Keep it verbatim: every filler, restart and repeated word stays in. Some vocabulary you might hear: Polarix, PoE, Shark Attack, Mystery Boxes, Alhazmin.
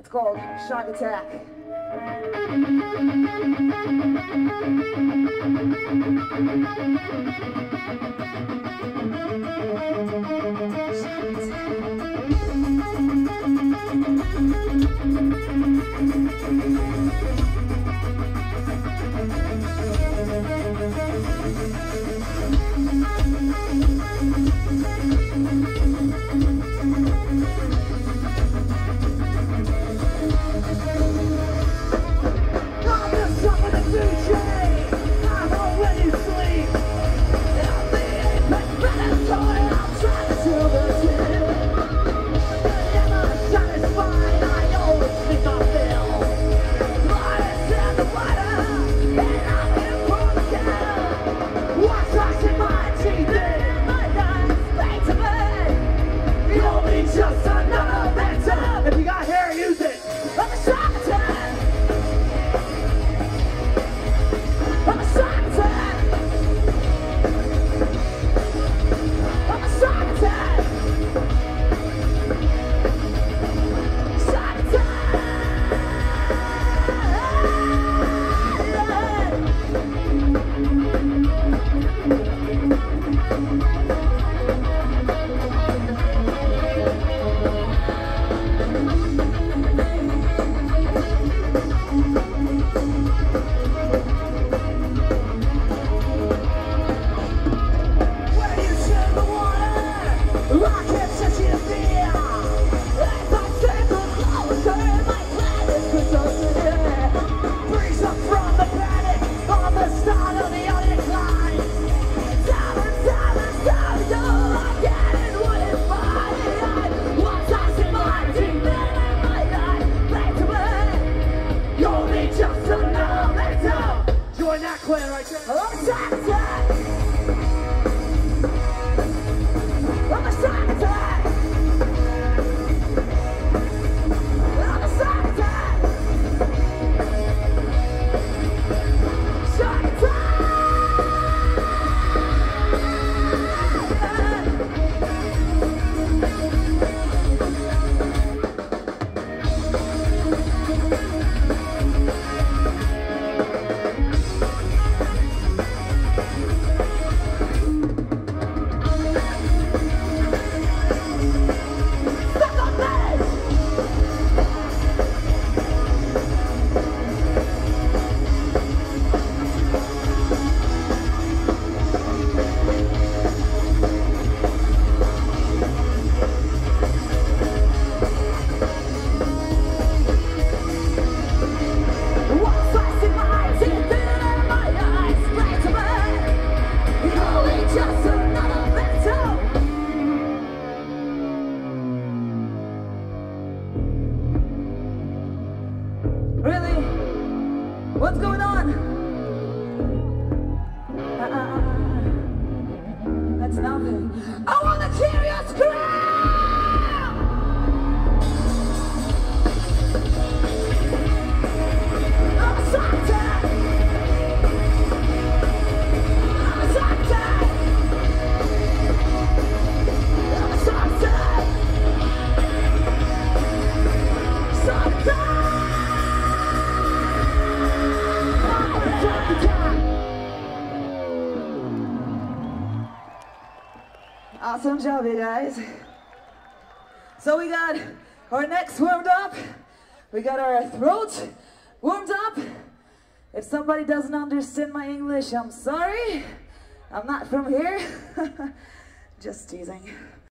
It's called Shark Attack. Right there. I'm a shark attack! I'm a shark attack! I'm a shark attack! Shark attack! Really? What's going on? Uh, that's nothing. I want a curious crowd! Awesome job, you guys. So we got our necks warmed up. We got our throats warmed up. If somebody doesn't understand my English, I'm sorry. I'm not from here. Just teasing.